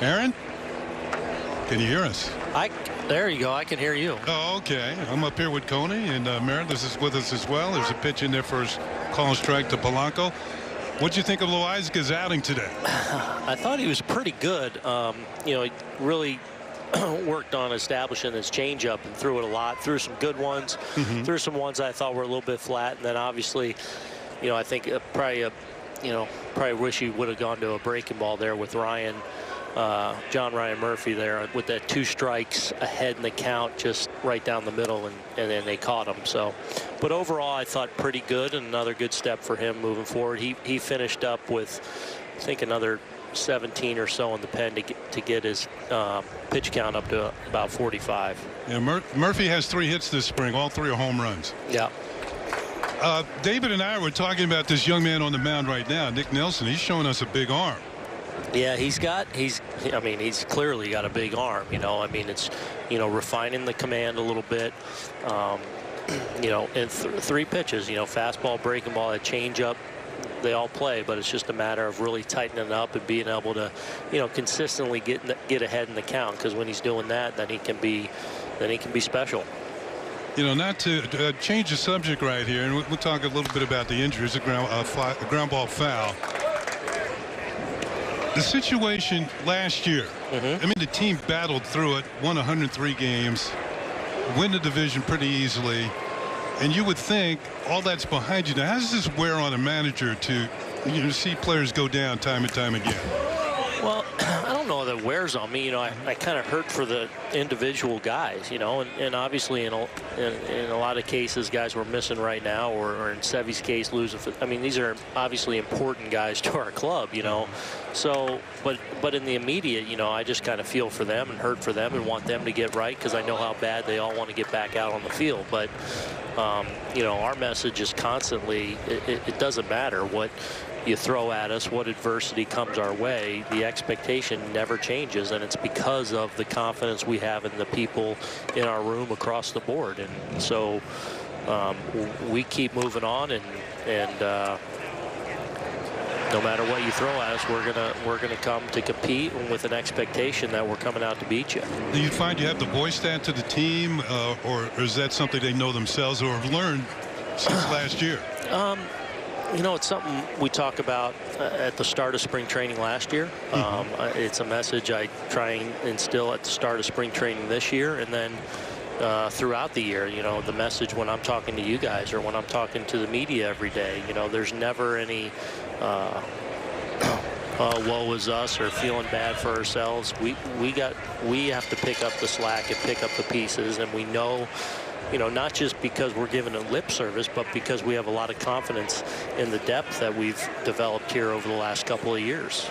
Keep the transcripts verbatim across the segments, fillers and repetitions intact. Aaron, can you hear us? I there you go. I can hear you. Oh, okay. I'm up here with Coney and uh, Merritt. This is with us as well. There's a pitch in there for his call and strike to Polanco. What do you think of Loiza's outing today? I thought he was pretty good. Um, you know, he really worked on establishing his changeup and threw it a lot. Threw some good ones. Mm-hmm. Threw some ones I thought were a little bit flat, and then obviously, you know, I think uh, probably a. You know, probably wish he would have gone to a breaking ball there with Ryan, uh, John Ryan Murphy there with that two strikes ahead in the count, just right down the middle, and, and then they caught him. So, but overall, I thought pretty good, and another good step for him moving forward. He he finished up with, I think, another seventeen or so in the pen to get, to get his uh, pitch count up to about forty-five. Yeah, Mur Murphy has three hits this spring. All three are home runs. Yeah. Uh, David and I were talking about this young man on the mound right now, Nick Nelson. He's showing us a big arm. Yeah, he's got, he's, I mean, he's clearly got a big arm, you know. I mean, it's, you know, refining the command a little bit, um, you know, and th three pitches, you know, fastball, breaking ball, a changeup, they all play, but it's just a matter of really tightening up and being able to, you know, consistently get, in the, get ahead in the count, because when he's doing that, then he can be, then he can be special. You know, not to uh, change the subject right here, and we'll, we'll talk a little bit about the injuries, a ground, uh, fly, a ground ball foul. The situation last year, mm-hmm. I mean, the team battled through it, won one hundred three games, win the division pretty easily, and you would think all that's behind you. Now, how does this wear on a manager to, you know, see players go down time and time again? Well, I don't know that wears on me. You know, I, I kind of hurt for the individual guys, you know, and, and obviously in a, in, in a lot of cases, guys we're missing right now, or, or in Sevy's case, losing. I mean, these are obviously important guys to our club, you know. So, but but in the immediate, you know, I just kind of feel for them and hurt for them and want them to get right, because I know how bad they all want to get back out on the field. But, um, you know, our message is constantly, it, it, it doesn't matter what you throw at us, what adversity comes our way, the expectation never changes, and it's because of the confidence we have in the people in our room across the board. And so um, we keep moving on, and and uh, no matter what you throw at us, we're gonna we're gonna come to compete with an expectation that we're coming out to beat you. Do you find you have to voice that to the team, uh, or is that something they know themselves or have learned since last year? Um, You know, it's something we talk about uh, at the start of spring training last year. Um, mm-hmm. It's a message I try and instill at the start of spring training this year, and then uh, throughout the year, you know, the message when I'm talking to you guys or when I'm talking to the media every day, you know, there's never any uh, uh, woe is us or feeling bad for ourselves. We, we, got, we have to pick up the slack and pick up the pieces, and we know, you know, not just because we're giving a lip service, but because we have a lot of confidence in the depth that we've developed here over the last couple of years.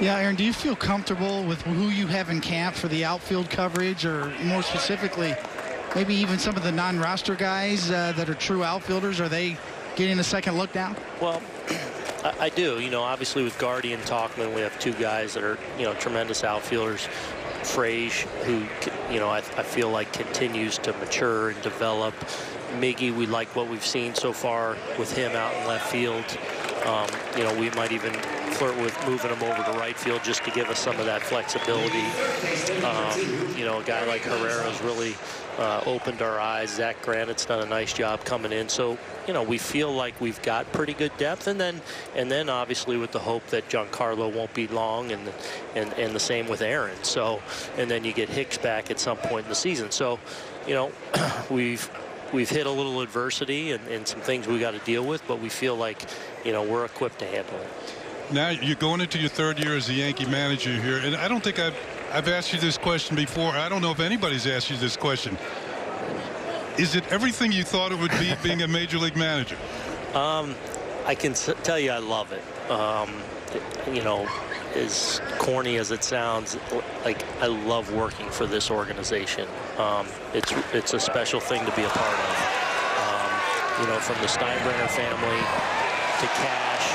Yeah, Aaron, do you feel comfortable with who you have in camp for the outfield coverage, or more specifically, maybe even some of the non-roster guys uh, that are true outfielders? Are they getting a second look now? Well, I, I do. You know, obviously with Guardia and Talkman, we have two guys that are, you know, tremendous outfielders. Frazier, who, you know, I, I feel like continues to mature and develop. Miggy, we like what we've seen so far with him out in left field. Um, you know, we might even flirt with moving him over to right field just to give us some of that flexibility. Um, you know, a guy like Herrera's really uh, opened our eyes. Zach Granite's done a nice job coming in. So, you know, we feel like we've got pretty good depth, and then and then obviously with the hope that Giancarlo won't be long, and and and the same with Aaron. So, and then you get Hicks back at some point in the season. So, you know, we've we've hit a little adversity and, and some things we got to deal with, but we feel like, you know, we're equipped to handle it. Now you're going into your third year as the Yankee manager here, and I don't think I've I've asked you this question before. I don't know if anybody's asked you this question. Is it everything you thought it would be being a major league manager? Um, I can s tell you I love it. Um, you know, as corny as it sounds, like I love working for this organization. Um, it's it's a special thing to be a part of. Um, you know, from the Steinbrenner family to Cash,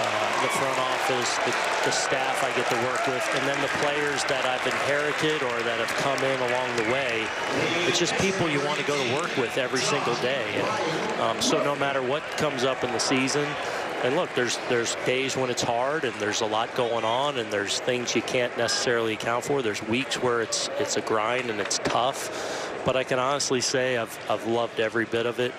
uh, the front office, the, the staff I get to work with, and then the players that I've inherited or that have come in along the way. It's just people you want to go to work with every single day. And, um, so no matter what comes up in the season, And look, there's there's days when it's hard, and there's a lot going on, and there's things you can't necessarily account for. There's weeks where it's it's a grind and it's tough, but I can honestly say I've I've loved every bit of it,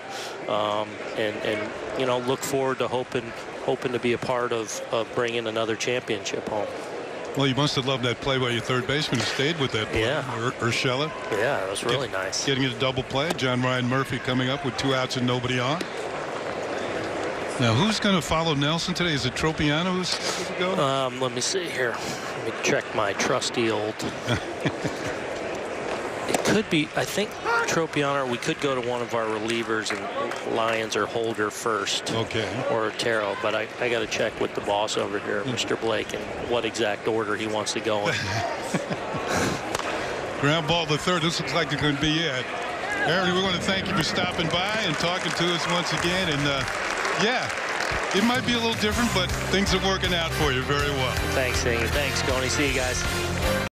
um, and and you know, look forward to hoping hoping to be a part of of bringing another championship home. Well, you must have loved that play by your third baseman who stayed with that play. Yeah. Ur Urshela. Yeah, it was really Get, nice. Getting it a double play. John Ryan Murphy coming up with two outs and nobody on. Now, who's going to follow Nelson today? Is it Tropiano who's supposed to go? Um, let me see here. Let me check my trusty old. It could be, I think, Tropiano. We could go to one of our relievers, and Lions or Holder first. Okay. Or Otero. But I, I got to check with the boss over here, Mister Blake, and what exact order he wants to go in. Ground ball to third. This looks like it could be it. Aaron, we want to thank you for stopping by and talking to us once again. And, uh, yeah, it might be a little different, but things are working out for you very well. Thanks, Singh. Thanks, Coney. See you guys.